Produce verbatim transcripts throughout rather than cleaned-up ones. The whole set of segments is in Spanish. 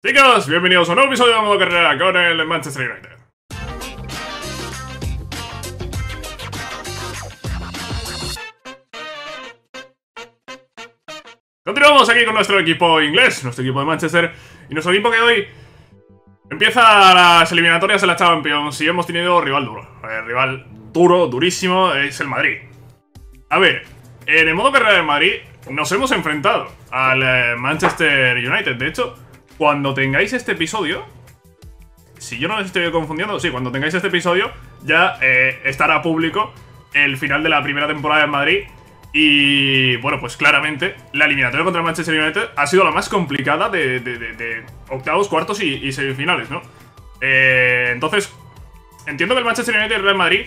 Chicos, bienvenidos a un nuevo episodio de Modo Carrera con el Manchester United. Continuamos aquí con nuestro equipo inglés, nuestro equipo de Manchester, y nuestro equipo que hoy empieza las eliminatorias de la Champions y hemos tenido rival duro. El rival duro, durísimo, es el Madrid. A ver, en el Modo Carrera de Madrid nos hemos enfrentado al Manchester United, de hecho. Cuando tengáis este episodio, si yo no les estoy confundiendo, sí, cuando tengáis este episodio ya eh, estará público el final de la primera temporada en Madrid. Y bueno, pues claramente la eliminatoria contra el Manchester United ha sido la más complicada de, de, de, de octavos, cuartos y, y semifinales, ¿no? Eh, entonces, entiendo que el Manchester United y el Real Madrid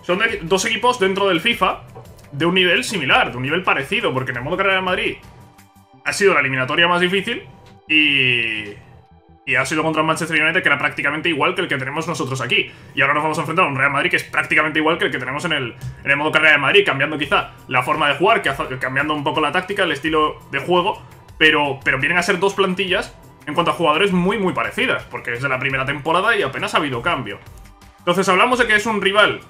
son de, dos equipos dentro del FIFA de un nivel similar, de un nivel parecido, porque en el Modo Carrera de Madrid ha sido la eliminatoria más difícil. Y, y ha sido contra el Manchester United, que era prácticamente igual que el que tenemos nosotros aquí. Y ahora nos vamos a enfrentar a un Real Madrid que es prácticamente igual que el que tenemos en el, en el Modo Carrera de Madrid, cambiando quizá la forma de jugar, cambiando un poco la táctica, el estilo de juego, pero, pero vienen a ser dos plantillas en cuanto a jugadores muy muy parecidas, porque es de la primera temporada y apenas ha habido cambio. Entonces hablamos de que es un rival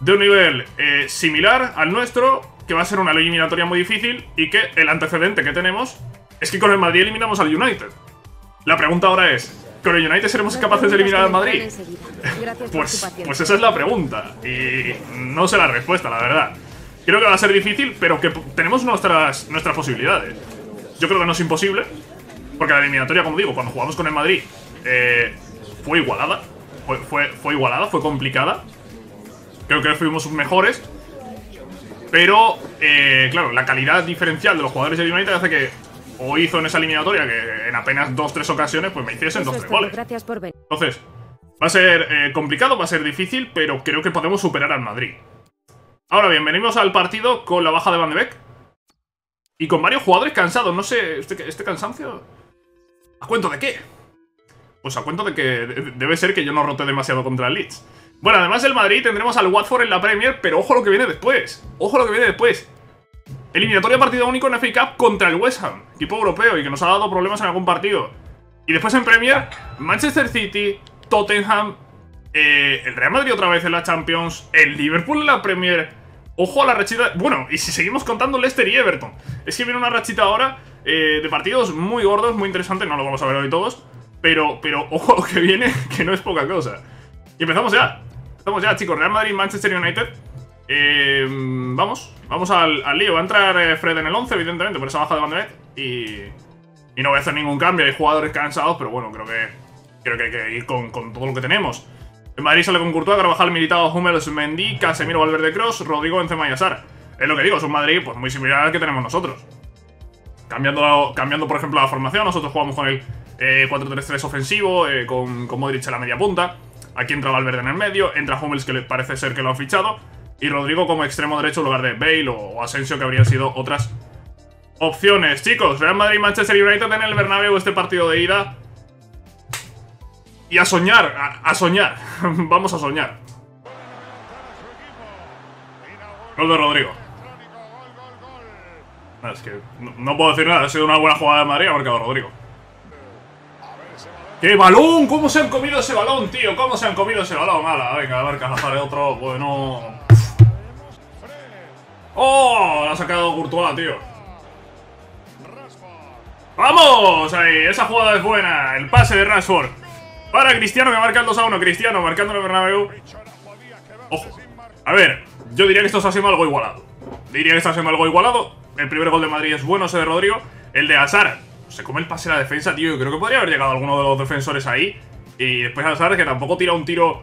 de un nivel eh, similar al nuestro, que va a ser una eliminatoria muy difícil y que el antecedente que tenemos es que con el Madrid eliminamos al United. La pregunta ahora es, ¿con el United seremos capaces de eliminar al Madrid? Pues, pues esa es la pregunta. Y no sé la respuesta, la verdad. Creo que va a ser difícil, pero que tenemos nuestras, nuestras posibilidades. Yo creo que no es imposible, porque la eliminatoria, como digo, cuando jugamos con el Madrid eh, fue igualada. Fue, fue, fue igualada, fue complicada. Creo que fuimos mejores. Pero, eh, claro, la calidad diferencial de los jugadores del United hace que... o hizo en esa eliminatoria que en apenas dos tres ocasiones pues me hiciesen dos tres goles. Entonces, va a ser eh, complicado, va a ser difícil, pero creo que podemos superar al Madrid. Ahora bien, venimos al partido con la baja de Van de Beek y con varios jugadores cansados. No sé, este, este cansancio... ¿a cuento de qué? Pues a cuento de que debe ser que yo no roté demasiado contra el Leeds. Bueno, además del Madrid tendremos al Watford en la Premier, pero ojo lo que viene después. Ojo lo que viene después. Eliminatoria partido único en F A Cup contra el West Ham, equipo europeo y que nos ha dado problemas en algún partido. Y después en Premier, Manchester City, Tottenham, eh, el Real Madrid otra vez en la Champions, el Liverpool en la Premier. Ojo a la rachita. Bueno, y si seguimos contando Leicester y Everton. Es que viene una rachita ahora eh, de partidos muy gordos, muy interesantes. No lo vamos a ver hoy todos, pero, pero ojo a lo que viene, que no es poca cosa. Y empezamos ya. Empezamos ya, chicos. Real Madrid, Manchester United. Eh, vamos, vamos al, al lío. Va a entrar Fred en el once, evidentemente, por esa baja de Van de Beek. Y, y no voy a hacer ningún cambio, hay jugadores cansados, pero bueno, creo que creo que hay que ir con, con todo lo que tenemos. En Madrid sale con Courtois, Carvajal, Militao, Hummels, Mengi, Casemiro, Valverde, Cross, Rodrigo, Benzema y Asar. Es lo que digo, es un Madrid pues muy similar al que tenemos nosotros. Cambiando, cambiando por ejemplo, la formación, nosotros jugamos con el eh, cuatro tres tres ofensivo, eh, con, con Modric en la media punta. Aquí entra Valverde en el medio, entra Hummels, que parece ser que lo han fichado, y Rodrigo como extremo derecho en lugar de Bale o Asensio, que habrían sido otras opciones. Chicos, Real Madrid y Manchester United en el Bernabéu, este partido de ida. Y a soñar, a, a soñar. Vamos a soñar. Gol de Rodrigo. Es que no, no puedo decir nada, ha sido una buena jugada de Madrid, ha marcado Rodrigo. ¡Qué balón! ¿Cómo se han comido ese balón, tío? ¿Cómo se han comido ese balón? Mala, venga, a ver, Cazar otro, bueno... ¡Oh! La ha sacado Courtois, tío. ¡Vamos! Ahí, esa jugada es buena. El pase de Rashford para Cristiano, que marca el dos a uno. Cristiano marcando el Bernabéu. Ojo. A ver, yo diría que esto está siendo algo igualado. Diría que está siendo algo igualado. El primer gol de Madrid es bueno, ese de Rodrigo. El de Asar se come el pase de la defensa, tío. Yo creo que podría haber llegado alguno de los defensores ahí. Y después Asar, que tampoco tira un tiro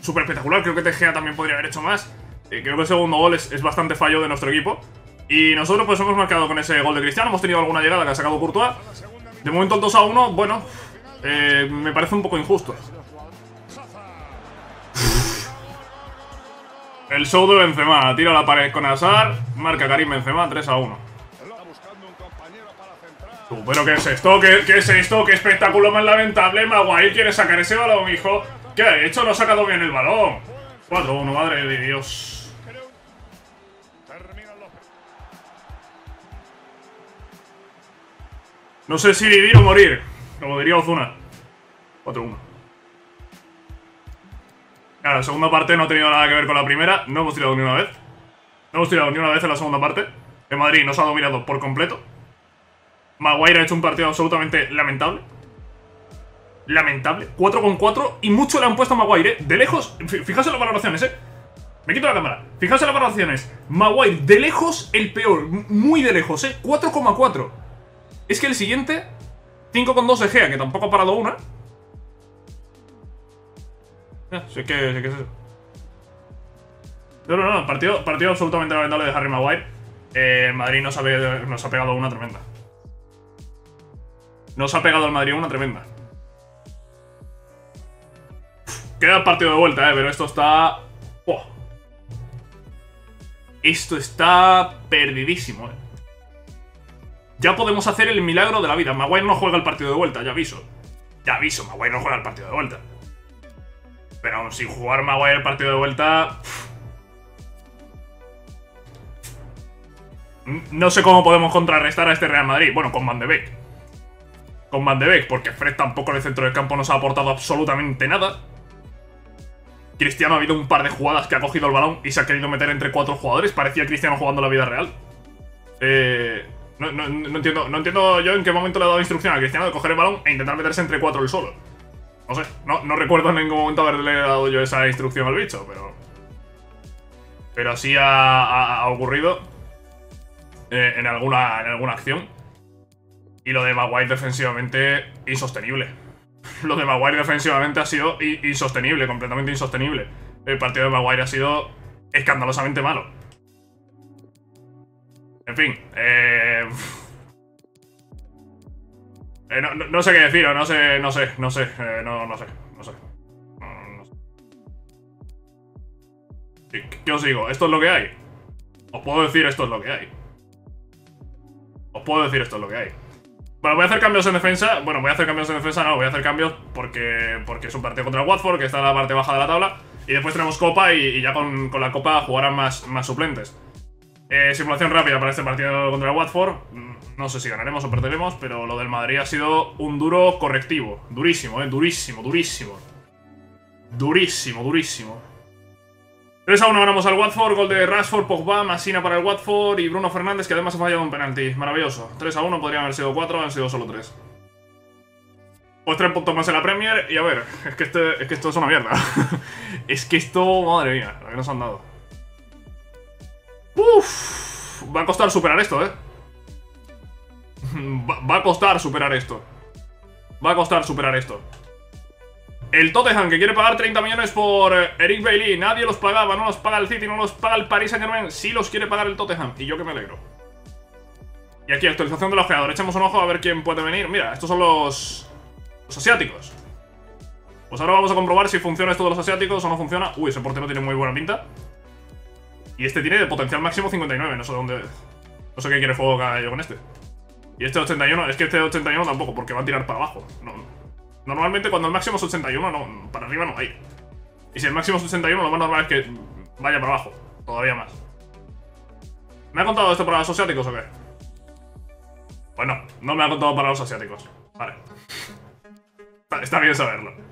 súper espectacular. Creo que De Gea también podría haber hecho más. Creo que el segundo gol es, es bastante fallo de nuestro equipo. Y nosotros pues hemos marcado con ese gol de Cristiano. Hemos tenido alguna llegada que ha sacado Courtois. De momento el dos a uno, bueno, eh, me parece un poco injusto. El show de Benzema. Tira la pared con Asar. Marca Karim Benzema, tres a uno. Uh, pero ¿qué es esto? ¿Qué, qué es esto? ¿Qué espectáculo más lamentable? Maguire quiere sacar ese balón, hijo. ¿Qué ha hecho? No ha sacado bien el balón. cuatro a uno, madre de Dios. No sé si vivir o morir. Como diría Ozuna. cuatro uno. Claro, la segunda parte no ha tenido nada que ver con la primera. No hemos tirado ni una vez. No hemos tirado ni una vez en la segunda parte. El Madrid nos ha dominado por completo. Maguire ha hecho un partido absolutamente lamentable. Lamentable. cuatro con cuatro y mucho le han puesto a Maguire, ¿eh? De lejos, fijaos en las valoraciones, eh. Me quito la cámara. Fijaos en las valoraciones. Maguire, de lejos, el peor. Muy de lejos, eh. cuatro coma cuatro. Es que el siguiente, cinco coma dos De Gea, que tampoco ha parado una. Eh, sé que, sé que es eso. No, no, no. Partido, partido absolutamente lamentable de Harry Maguire. Eh, Madrid nos ha, nos ha pegado una tremenda. Nos ha pegado al Madrid una tremenda. Uf, queda el partido de vuelta, eh. Pero esto está... Oh. Esto está perdidísimo, eh. Ya podemos hacer el milagro de la vida. Maguire no juega el partido de vuelta, ya aviso. Ya aviso, Maguire no juega el partido de vuelta. Pero aún sin jugar Maguire el partido de vuelta... Uf. No sé cómo podemos contrarrestar a este Real Madrid. Bueno, con Van de Beek. Con Van de Beek, porque Fred tampoco en el centro del campo nos ha aportado absolutamente nada. Cristiano ha habido un par de jugadas que ha cogido el balón y se ha querido meter entre cuatro jugadores. Parecía Cristiano jugando la vida real. Eh, no, no, no, entiendo, no entiendo yo en qué momento le he dado instrucción a Cristiano de coger el balón e intentar meterse entre cuatro él solo. No sé, no, no recuerdo en ningún momento haberle dado yo esa instrucción al bicho, pero... Pero así ha, ha, ha ocurrido eh, en, alguna, en alguna acción. Y lo de Maguire defensivamente, insostenible. Lo de Maguire defensivamente ha sido insostenible, completamente insostenible. El partido de Maguire ha sido escandalosamente malo. En fin, eh... eh no, no, no sé qué decir, no sé, no sé, no sé, eh, no, no sé, no sé. No, no sé. ¿Qué, ¿Qué os digo? ¿Esto es lo que hay? Os puedo decir esto es lo que hay. Os puedo decir esto es lo que hay. Bueno, voy a hacer cambios en defensa. Bueno, voy a hacer cambios en defensa, no, voy a hacer cambios porque, porque es un partido contra el Watford, que está en la parte baja de la tabla. Y después tenemos Copa y, y ya con, con la Copa jugarán más, más suplentes. Eh, simulación rápida para este partido contra el Watford. No sé si ganaremos o perderemos, pero lo del Madrid ha sido un duro correctivo. Durísimo, eh, durísimo, durísimo. Durísimo, durísimo. tres a uno ganamos al Watford, gol de Rashford, Pogba, Masina para el Watford y Bruno Fernández, que además ha fallado un penalti. Maravilloso. tres a uno, podrían haber sido cuatro, han sido solo tres. Pues tres puntos más en la Premier y a ver, es que, este, es que esto es una mierda. Es que esto, madre mía, lo que nos han dado. Uff, va a costar superar esto, eh. Va, va a costar superar esto. Va a costar superar esto. El Tottenham, que quiere pagar treinta millones por Eric Bailly. Nadie los pagaba, no los paga el City, no los paga el Paris Saint-Germain. Sí los quiere pagar el Tottenham, y yo que me alegro. Y aquí, actualización de los jugadores. Echamos un ojo a ver quién puede venir. Mira, estos son los... los asiáticos. Pues ahora vamos a comprobar si funciona esto de los asiáticos o no funciona. Uy, ese portero tiene muy buena pinta. Y este tiene de potencial máximo cincuenta y nueve, no sé dónde... No sé qué quiere fuego cada yo con este. Y este de ochenta y uno, es que este de ochenta y uno tampoco, porque va a tirar para abajo. No, no. Normalmente cuando el máximo es ochenta y uno, no, para arriba no hay. Y si el máximo es ochenta y uno, lo más normal es que vaya para abajo, todavía más. ¿Me ha contado esto para los asiáticos o qué? Pues no, no me ha contado para los asiáticos. Vale. Está bien saberlo.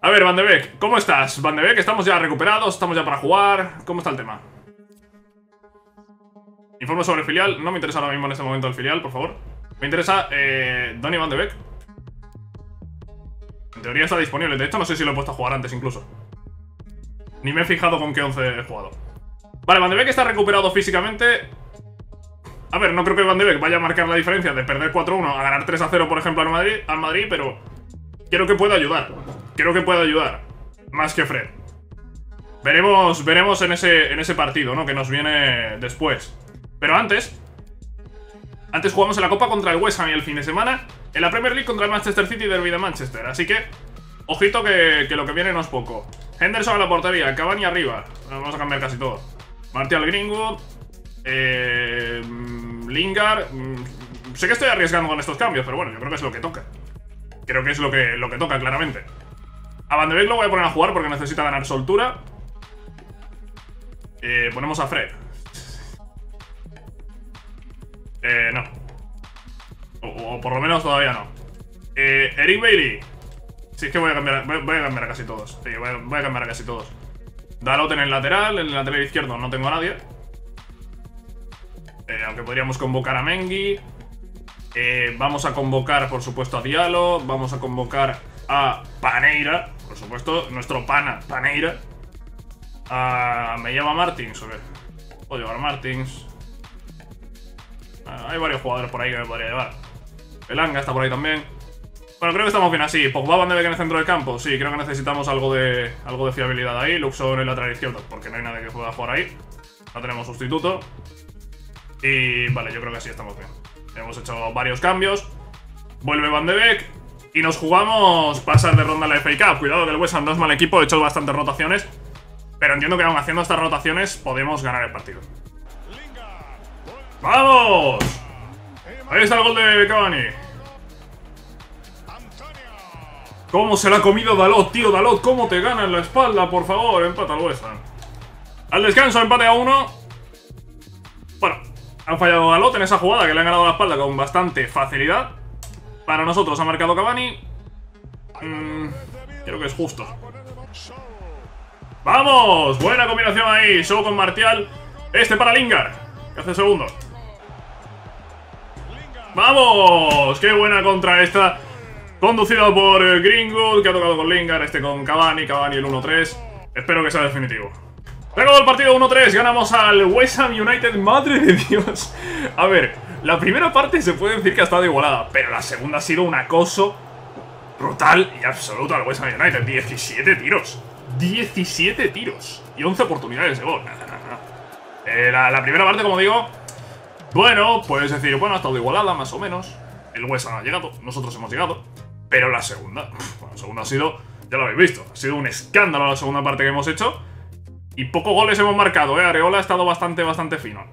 A ver, Van de Beek, ¿cómo estás? Van de Beek, estamos ya recuperados, estamos ya para jugar. ¿Cómo está el tema? Informe sobre el filial. No me interesa ahora mismo en este momento el filial, por favor. Me interesa eh, Donny Van de Beek. En teoría está disponible, de hecho no sé si lo he puesto a jugar antes incluso. Ni me he fijado con qué once he jugado. Vale, Van de Beek está recuperado físicamente. A ver, no creo que Van de Beek vaya a marcar la diferencia de perder cuatro uno a ganar tres a cero, por ejemplo, al Madrid, al Madrid, pero quiero que pueda ayudar. Quiero que pueda ayudar, más que Fred. Veremos, veremos en ese, en ese partido, ¿no? Que nos viene después. Pero antes... Antes jugamos en la Copa contra el West Ham y el fin de semana en la Premier League contra el Manchester City y Derby de Manchester. Así que, ojito que, que lo que viene no es poco. Henderson a la portería, Cavani arriba. Vamos a cambiar casi todo. Martial gringo, eh, Lingard. Sé que estoy arriesgando con estos cambios, pero bueno, yo creo que es lo que toca. Creo que es lo que, lo que toca, claramente. A Van de Beek lo voy a poner a jugar porque necesita ganar soltura. eh, Ponemos a Fred. Eh, no. O, o por lo menos todavía no. Eh, Eric Bailey. Si es que voy a cambiar, voy, voy a cambiar a casi todos. Sí, voy, a, voy a cambiar a casi todos. Dalot en el lateral, en el lateral izquierdo no tengo a nadie. Eh, aunque podríamos convocar a Mengi. Eh, vamos a convocar, por supuesto, a Diallo. Vamos a convocar a Paneira. Por supuesto, nuestro pana, Paneira. Ah, me lleva Martins, a ver. Puedo llevar Martins. Ah, hay varios jugadores por ahí que me podría llevar. Elanga está por ahí también. Bueno, creo que estamos bien así. Pogba, Van de Beek en el centro del campo. Sí, creo que necesitamos algo de algo de fiabilidad ahí. Luxo en el lateral izquierdo, porque no hay nadie que pueda jugar ahí. No tenemos sustituto. Y vale, yo creo que así estamos bien. Hemos hecho varios cambios. Vuelve Van de Beek. Y nos jugamos pasar de ronda a la F A Cup. Cuidado que el West Ham no es mal equipo. He hecho bastantes rotaciones. Pero entiendo que aún haciendo estas rotaciones podemos ganar el partido. ¡Vamos! Ahí está el gol de Cavani. ¿Cómo se la ha comido Dalot, tío? Dalot, ¿cómo te gana en la espalda? Por favor, empata al West Ham. Al descanso, empate a uno. Bueno, han fallado Dalot en esa jugada que le han ganado la espalda con bastante facilidad. Para nosotros ha marcado Cavani. Mm, creo que es justo. ¡Vamos! Buena combinación ahí. Show con Martial. Este para Lingard, que hace segundo. ¡Vamos! ¡Qué buena contra esta! Conducido por Greenwood, que ha tocado con Lingard, este con Cavani, Cavani el uno tres. Espero que sea definitivo. Se acabó el partido uno tres, ganamos al West Ham United, madre de Dios. A ver, la primera parte se puede decir que ha estado igualada, pero la segunda ha sido un acoso brutal y absoluto al West Ham United. diecisiete tiros, diecisiete tiros y once oportunidades de gol. Nada, nada, nada. Eh, la, la primera parte, como digo, bueno, puedes decir, bueno, ha estado igualada más o menos. El West Ham ha llegado, nosotros hemos llegado. Pero la segunda, bueno, la segunda ha sido, ya lo habéis visto, ha sido un escándalo la segunda parte que hemos hecho. Y pocos goles hemos marcado, ¿eh? Areola ha estado bastante, bastante fino.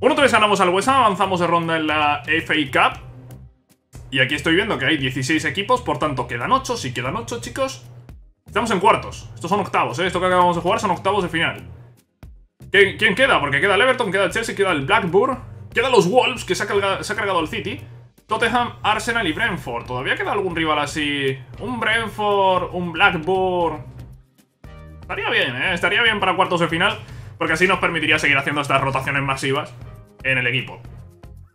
uno tres ganamos al West Ham, avanzamos de ronda en la F A Cup. Y aquí estoy viendo que hay dieciséis equipos, por tanto quedan ocho, si quedan ocho, chicos. Estamos en cuartos, estos son octavos, ¿eh? Esto que acabamos de jugar son octavos de final. ¿Quién, quién queda? Porque queda el Everton, queda el Chelsea, queda el Blackburn. Queda los Wolves, que se ha cargado, se ha cargado el City. Tottenham, Arsenal y Brentford. ¿Todavía queda algún rival así? Un Brentford, un Blackburn. Estaría bien, ¿eh? Estaría bien para cuartos de final, porque así nos permitiría seguir haciendo estas rotaciones masivas en el equipo.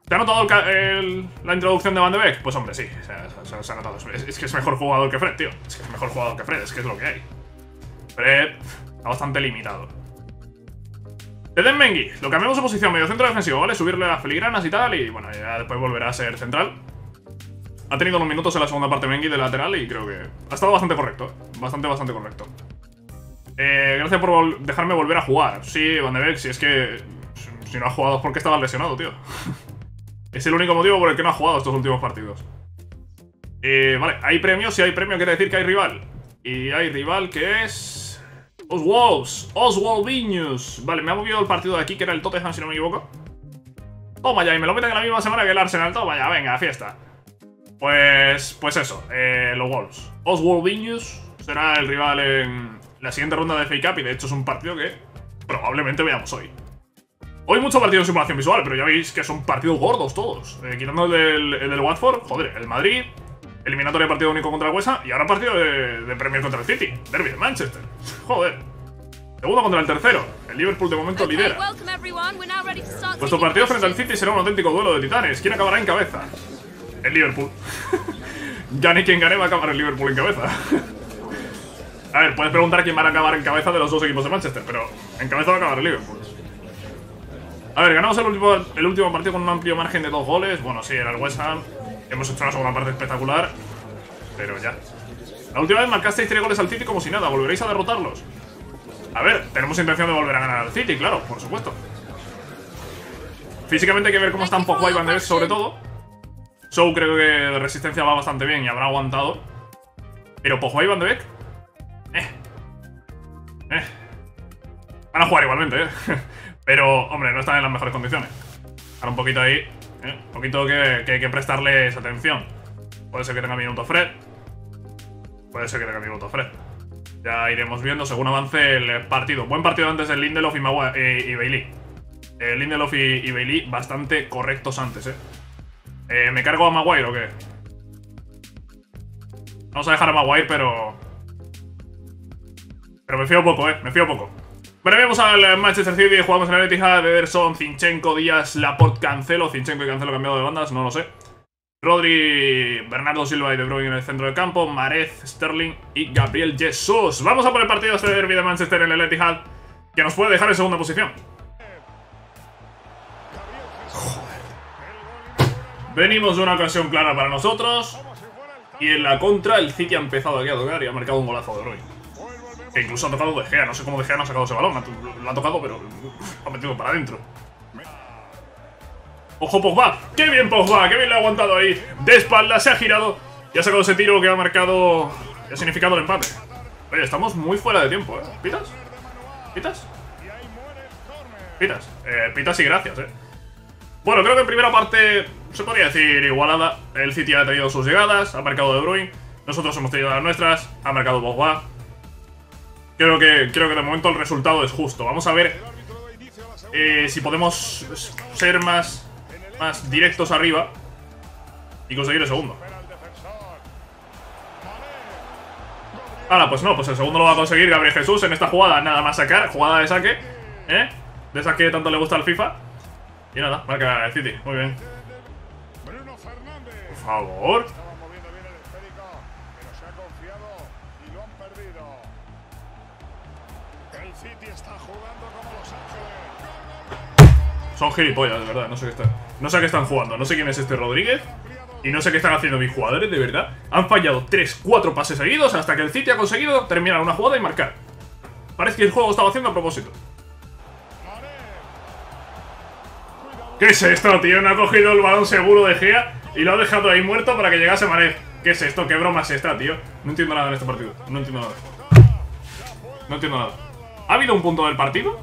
¿Te ha notado el, el, la introducción de Van de Beek? Pues hombre, sí, se, se, se ha notado. Es, es que es mejor jugador que Fred, tío. Es que es mejor jugador que Fred, es que es lo que hay. Fred está bastante limitado. Eden Mengi, lo cambiamos de posición, medio centro defensivo, ¿vale? Subirle las filigranas y tal, y bueno, ya después volverá a ser central. Ha tenido unos minutos en la segunda parte Mengi de lateral y creo que ha estado bastante correcto, bastante, bastante correcto. Eh, gracias por vol dejarme volver a jugar. Sí, Van de Beek, si es que... Si no has jugado es porque estabas lesionado, tío. Es el único motivo por el que no has jugado estos últimos partidos. Eh, vale, hay premio, si hay premio quiere decir que hay rival. Y hay rival que es... Os Wolves, Oswald Viñus. Vale, me ha movido el partido de aquí, que era el Tottenham, si no me equivoco. Toma ya, y me lo meten en la misma semana que el Arsenal. Toma ya, venga, fiesta. Pues pues eso, eh, los Wolves. Oswald Viñus será el rival en la siguiente ronda de F A Cup. Y de hecho es un partido que probablemente veamos hoy. Hoy mucho partido de simulación visual, pero ya veis que son partidos gordos todos. eh, Quitando el del, el del Watford, joder, el Madrid. Eliminatoria de partido único contra el West Ham. Y ahora partido de, de Premier contra el City. Derby de Manchester. Joder. Segundo contra el tercero. El Liverpool de momento okay, lidera. Vuestro partido frente al City será un auténtico duelo de titanes. ¿Quién acabará en cabeza? El Liverpool. Gane quien gane, va a acabar el Liverpool en cabeza. A ver, puedes preguntar quién va a acabar en cabeza de los dos equipos de Manchester, pero en cabeza va a acabar el Liverpool. A ver, ganamos el último, el último partido con un amplio margen de dos goles. Bueno, sí, era el West Ham. Hemos hecho una segunda parte espectacular, pero ya. La última vez marcasteis tres goles al City como si nada. ¿Volveréis a derrotarlos? A ver, tenemos intención de volver a ganar al City, claro, por supuesto. Físicamente hay que ver cómo está un poco Van de Beek, sobre todo. Show creo que de resistencia va bastante bien y habrá aguantado. Pero Pogba y Van de Beek, Eh Eh van a jugar igualmente, eh pero, hombre, no están en las mejores condiciones. Ahora un poquito ahí. Un eh, poquito que, que hay que prestarles atención. Puede ser que tenga minuto Fred. Puede ser que tenga minuto Fred. Ya iremos viendo según avance el partido. Buen partido antes del Lindelof y, Maguire, eh, y Bailey. Eh, Lindelof y, y Bailey bastante correctos antes, eh. eh ¿Me cargo a Maguire o qué? Vamos a dejar a Maguire, pero... Pero me fío poco, eh. Me fío poco. Bueno, vemos al Manchester City. Jugamos en el Etihad. Ederson, Zinchenko, Díaz, Laporte, Cancelo. Zinchenko y Cancelo cambiado de bandas, no lo sé. Rodri, Bernardo Silva y De Bruyne en el centro del campo. Marez, Sterling y Gabriel Jesús. Vamos a por el partido este derbi de Manchester en el Etihad, que nos puede dejar en segunda posición. Joder. Venimos de una ocasión clara para nosotros. Y en la contra el City ha empezado aquí a tocar y ha marcado un golazo de Roy. Que incluso ha tocado De Gea. No sé cómo De Gea no ha sacado ese balón. Lo ha tocado, pero lo ha metido para adentro. ¡Ojo Pogba! ¡Qué bien Pogba! ¡Qué bien lo ha aguantado ahí! De espalda, se ha girado y ha sacado ese tiro que ha marcado... que ha significado el empate. Oye, estamos muy fuera de tiempo, ¿eh? ¿Pitas? ¿Pitas? ¿Pitas? Eh, pitas y gracias, ¿eh? Bueno, creo que en primera parte se podría decir igualada. El City ha tenido sus llegadas, ha marcado De Bruyne. Nosotros hemos tenido las nuestras, ha marcado Pogba. Creo que, creo que de momento el resultado es justo. Vamos a ver eh, si podemos ser más, más directos arriba y conseguir el segundo. Ahora, pues no, pues el segundo lo va a conseguir Gabriel Jesús en esta jugada. Nada más sacar, jugada de saque, ¿eh? De esas que tanto le gusta al FIFA. Y nada, marca el City, muy bien. Por favor. Son gilipollas, de verdad, no sé qué están. No sé a qué están jugando, no sé quién es este Rodríguez. Y no sé qué están haciendo mis jugadores, de verdad. Han fallado tres, cuatro pases seguidos hasta que el City ha conseguido terminar una jugada y marcar. Parece que el juego estaba haciendo a propósito. ¿Qué es esto, tío? No ha cogido el balón seguro De Gea y lo ha dejado ahí muerto para que llegase Mané. ¿Qué es esto? ¿Qué broma es esta, tío? No entiendo nada en este partido. No entiendo nada. No entiendo nada. ¿Ha habido un punto del partido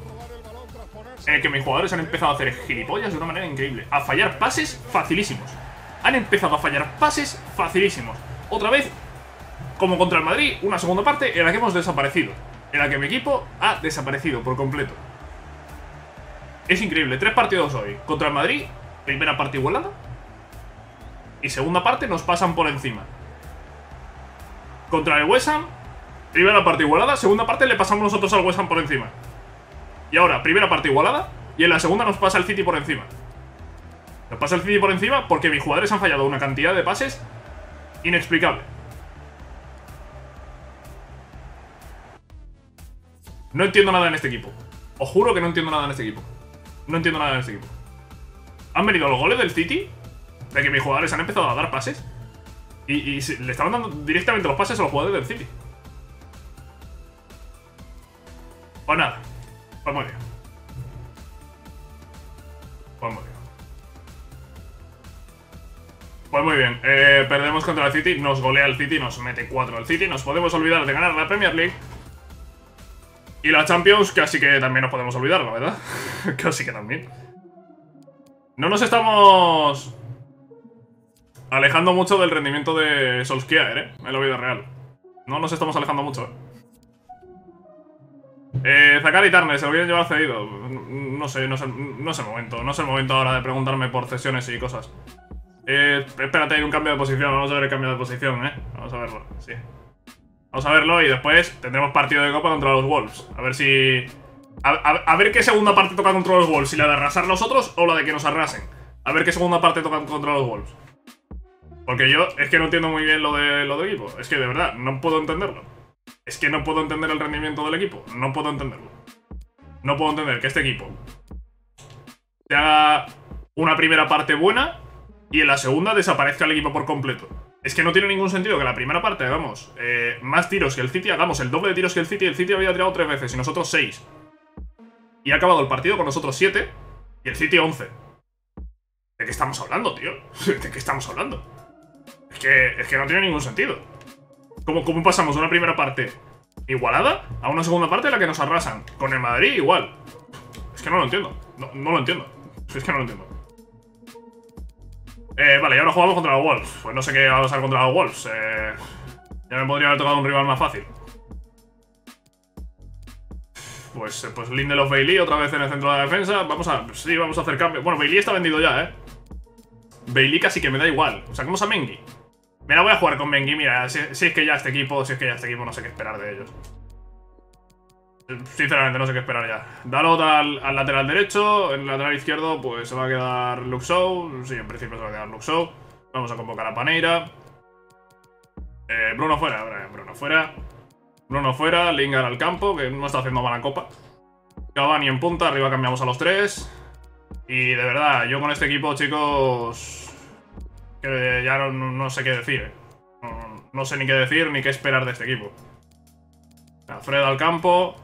en el que mis jugadores han empezado a hacer gilipollas de una manera increíble? A fallar pases facilísimos. Han empezado a fallar pases facilísimos. Otra vez, como contra el Madrid, una segunda parte en la que hemos desaparecido. En la que mi equipo ha desaparecido por completo. Es increíble, tres partidos hoy. Contra el Madrid, primera parte igualada. Y segunda parte nos pasan por encima. Contra el West Ham, primera parte igualada. Segunda parte le pasamos nosotros al West Ham por encima. Y ahora, primera parte igualada. Y en la segunda nos pasa el City por encima. Nos pasa el City por encima porque mis jugadores han fallado una cantidad de pases inexplicable. No entiendo nada en este equipo. Os juro que no entiendo nada en este equipo. No entiendo nada en este equipo. Han venido los goles del City, de que mis jugadores han empezado a dar pases y, y le estaban dando directamente los pases a los jugadores del City. Pues nada. Pues muy bien. Pues muy bien. Pues muy bien, eh, perdemos contra el City. Nos golea el City, nos mete cuatro el City. Nos podemos olvidar de ganar la Premier League y la Champions, casi que también nos podemos olvidar, la verdad. Casi que también. No nos estamos alejando mucho del rendimiento de Solskjaer, ¿eh? En la vida real. No nos estamos alejando mucho. Eh, Zakari Tarnes, se lo quieren llevar cedido. No sé, no es el, no es el momento. No es el momento ahora de preguntarme por cesiones y cosas. Eh, espérate, hay un cambio de posición. Vamos a ver el cambio de posición, eh. Vamos a verlo, sí. Vamos a verlo y después tendremos partido de Copa contra los Wolves. A ver si... A, a, a ver qué segunda parte toca contra los Wolves. Si la de arrasar nosotros o la de que nos arrasen. A ver qué segunda parte toca contra los Wolves. Porque yo es que no entiendo muy bien lo de lo de equipo. Es que de verdad, no puedo entenderlo. Es que no puedo entender el rendimiento del equipo. No puedo entenderlo. No puedo entender que este equipo se haga una primera parte buena y en la segunda desaparezca el equipo por completo. Es que no tiene ningún sentido que la primera parte hagamos eh, más tiros que el City, hagamos el doble de tiros que el City. El City había tirado tres veces y nosotros seis. Y ha acabado el partido con nosotros siete y el City once. ¿De qué estamos hablando, tío? ¿De qué estamos hablando? Es que, es que no tiene ningún sentido. ¿Cómo, cómo pasamos de una primera parte igualada a una segunda parte en la que nos arrasan? Con el Madrid igual. Es que no lo entiendo. No, no lo entiendo. Es que no lo entiendo. Eh, vale, y ahora jugamos contra los Wolves. Pues no sé qué va a pasar contra los Wolves. Eh, ya me podría haber tocado un rival más fácil. Pues, pues Lindelof, Bailey otra vez en el centro de la defensa. Vamos a... Sí, vamos a hacer cambios. Bueno, Bailey está vendido ya, eh. Bailey casi que me da igual. Sacamos a Mengi. Me la voy a jugar con Mengi, mira, si, si es que ya este equipo, si es que ya este equipo no sé qué esperar de ellos. Sinceramente no sé qué esperar ya. Dalot al, al lateral derecho, el lateral izquierdo pues se va a quedar Luxo. Sí, en principio se va a quedar Luxo. Vamos a convocar a Paneira. Eh, Bruno fuera, Bruno fuera. Bruno fuera, Lingard al campo, que no está haciendo mala copa. Cavani en punta, arriba cambiamos a los tres. Y de verdad, yo con este equipo, chicos, que ya no, no sé qué decir, eh. no, no sé ni qué decir ni qué esperar de este equipo. Fred al campo.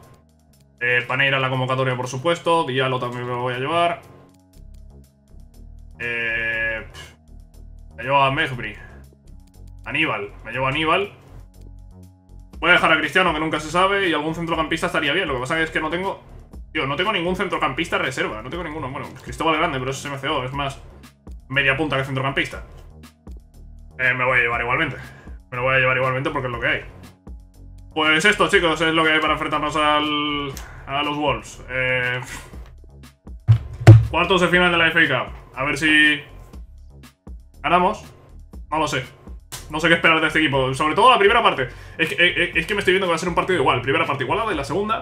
Eh, Paneira en la convocatoria, por supuesto. Diallo también me lo voy a llevar. Eh, me llevo a Mejbri. Aníbal. Me llevo a Aníbal. Voy a dejar a Cristiano, que nunca se sabe. Y algún centrocampista estaría bien. Lo que pasa es que no tengo... Tío, no tengo ningún centrocampista reserva. No tengo ninguno. Bueno, Cristóbal Grande, pero eso es M C O. Es más media punta que centrocampista. Eh, me voy a llevar igualmente. Me lo voy a llevar igualmente porque es lo que hay. Pues esto, chicos, es lo que hay para enfrentarnos al, a los Wolves. Eh, cuartos de final de la F A Cup. A ver si ganamos. No lo sé. No sé qué esperar de este equipo. Sobre todo la primera parte. Es que, es, es que me estoy viendo que va a ser un partido igual. Primera parte igualada y la segunda...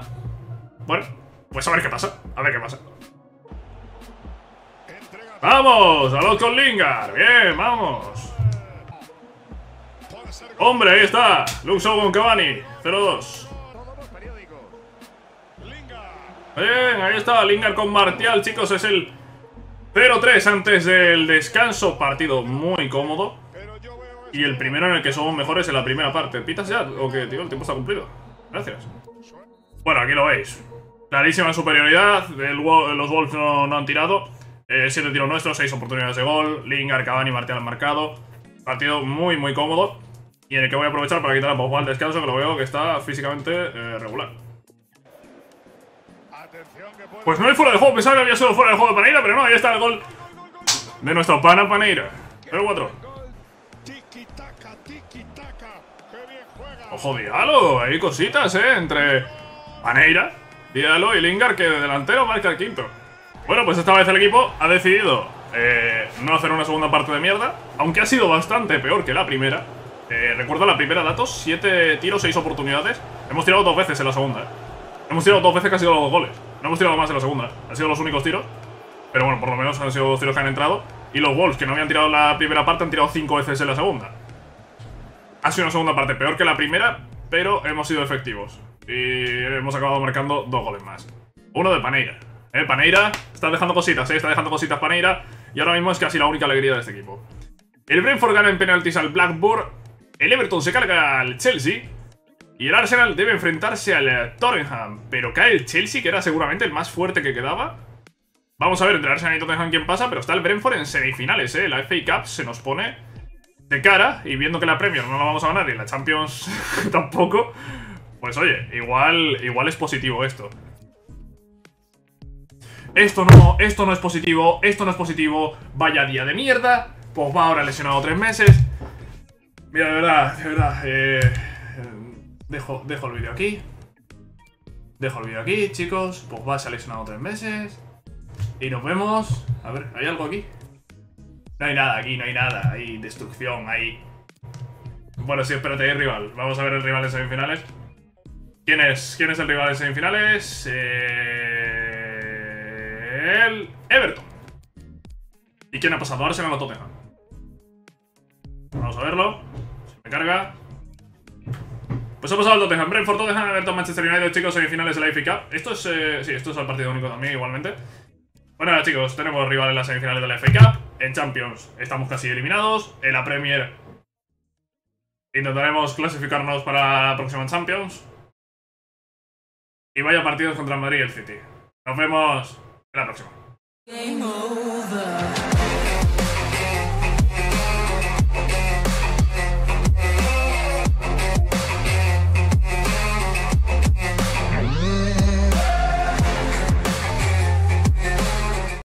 Bueno, pues a ver qué pasa. A ver qué pasa. ¡Vamos! ¡Dalot con Lingard! ¡Bien, vamos! ¡Hombre, ahí está! Luxo con Cavani, cero dos. Bien, ahí está Lingard con Martial, chicos. Es el cero tres antes del descanso. Partido muy cómodo. Y el primero en el que somos mejores en la primera parte. ¿Pitas ya? ¿O qué, tío? El tiempo está cumplido. Gracias. Bueno, aquí lo veis. Clarísima superioridad. El, los Wolves no, no han tirado. Eh, siete tiros nuestros, seis oportunidades de gol. Lingard, Cavani, Martial han marcado. Partido muy, muy cómodo. Y en el que voy a aprovechar para quitar a Pogba al descanso, que lo veo que está físicamente eh, regular. Pues no hay fuera de juego, pensaba que había sido fuera de juego de Paneira, pero no, ahí está el gol de nuestro pana Paneira. cero cuatro. Ojo, Diallo, hay cositas, eh, entre Paneira, Diallo y Lingard, que de delantero marca el quinto. Bueno, pues esta vez el equipo ha decidido eh, no hacer una segunda parte de mierda, aunque ha sido bastante peor que la primera. Eh, recuerdo la primera, datos, siete tiros, seis oportunidades. Hemos tirado dos veces en la segunda, ¿eh? Hemos tirado dos veces que han sido los goles. No hemos tirado más en la segunda, ¿eh? Han sido los únicos tiros. Pero bueno, por lo menos han sido los tiros que han entrado. Y los Wolves, que no habían tirado la primera parte, han tirado cinco veces en la segunda. Ha sido una segunda parte peor que la primera, pero hemos sido efectivos. Y hemos acabado marcando dos goles más. Uno de Paneira, ¿eh? Paneira está dejando cositas, ¿eh? Está dejando cositas Paneira. Y ahora mismo es casi la única alegría de este equipo. El Brentford gana en penaltis al Blackburn. El Everton se carga al Chelsea y el Arsenal debe enfrentarse al Tottenham. Pero cae el Chelsea, que era seguramente el más fuerte que quedaba. Vamos a ver entre Arsenal y Tottenham quién pasa, pero está el Brentford en semifinales, ¿eh? La F A Cup se nos pone de cara y viendo que la Premier no la vamos a ganar y la Champions tampoco, pues oye, igual, igual es positivo esto. Esto no, esto no es positivo, esto no es positivo. Vaya día de mierda, pues va ahora lesionado tres meses. Mira, de verdad, de verdad, eh, dejo, dejo el vídeo aquí, dejo el vídeo aquí, chicos, pues va a salir sonado tres meses, y nos vemos, a ver, ¿hay algo aquí? No hay nada aquí, no hay nada, hay destrucción, hay... Bueno, sí, espérate, hay rival, vamos a ver el rival de semifinales. ¿Quién es? ¿Quién es el rival de semifinales? Eh... El Everton. ¿Y quién ha pasado? Arsenal o Tottenham. Vamos a verlo. Se me carga. Pues ha pasado el Tottenham. Brentford, Tottenham, Everton, Manchester United, chicos, semifinales de la F A Cup. Esto es... Eh, sí, esto es el partido único también, igualmente. Bueno, chicos, tenemos rival en las semifinales de la F A Cup. En Champions estamos casi eliminados. En la Premier intentaremos clasificarnos para la próxima Champions. Y vaya partidos contra el Madrid y el City. Nos vemos en la próxima.